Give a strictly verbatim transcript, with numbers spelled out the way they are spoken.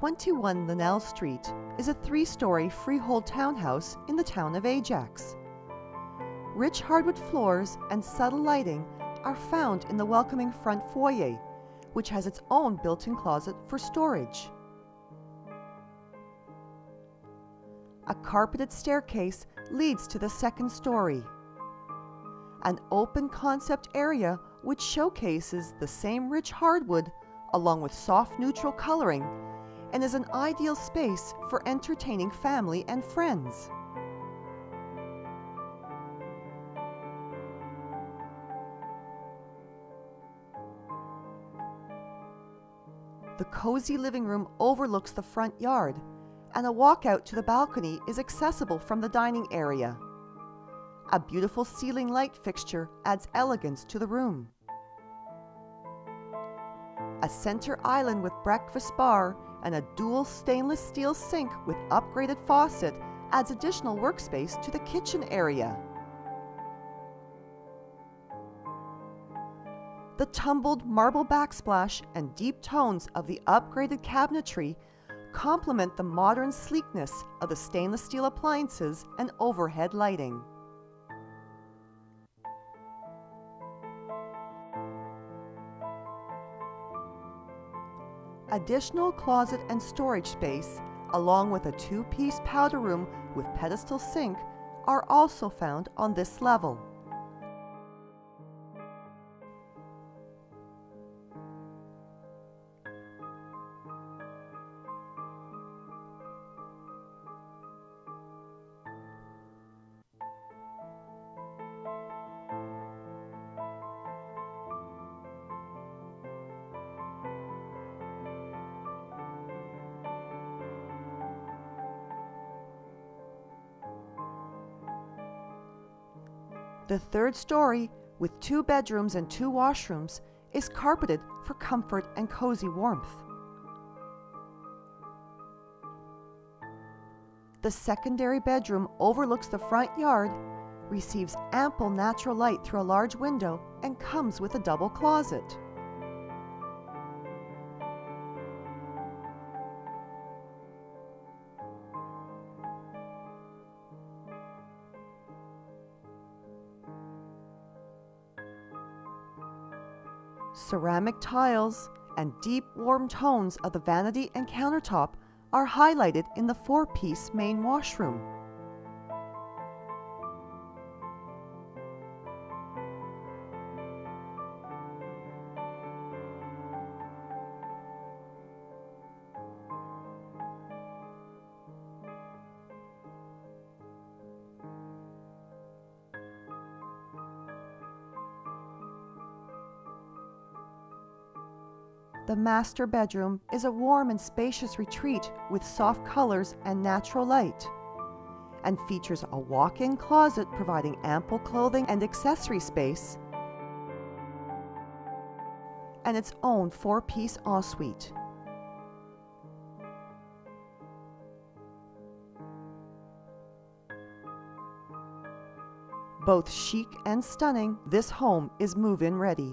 twenty-one Linnell Street is a three-story freehold townhouse in the town of Ajax. Rich hardwood floors and subtle lighting are found in the welcoming front foyer, which has its own built-in closet for storage. A carpeted staircase leads to the second story. An open concept area which showcases the same rich hardwood along with soft neutral coloring and is an ideal space for entertaining family and friends. The cozy living room overlooks the front yard, and a walkout to the balcony is accessible from the dining area. A beautiful ceiling light fixture adds elegance to the room. A center island with breakfast bar and a dual stainless steel sink with upgraded faucet adds additional workspace to the kitchen area. The tumbled marble backsplash and deep tones of the upgraded cabinetry complement the modern sleekness of the stainless steel appliances and overhead lighting. Additional closet and storage space, along with a two-piece powder room with pedestal sink, are also found on this level. The third story, with two bedrooms and two washrooms, is carpeted for comfort and cozy warmth. The secondary bedroom overlooks the front yard, receives ample natural light through a large window, and comes with a double closet. Ceramic tiles and deep warm tones of the vanity and countertop are highlighted in the four-piece main washroom. The master bedroom is a warm and spacious retreat with soft colors and natural light, and features a walk-in closet providing ample clothing and accessory space, and its own four-piece ensuite. Both chic and stunning, this home is move-in ready.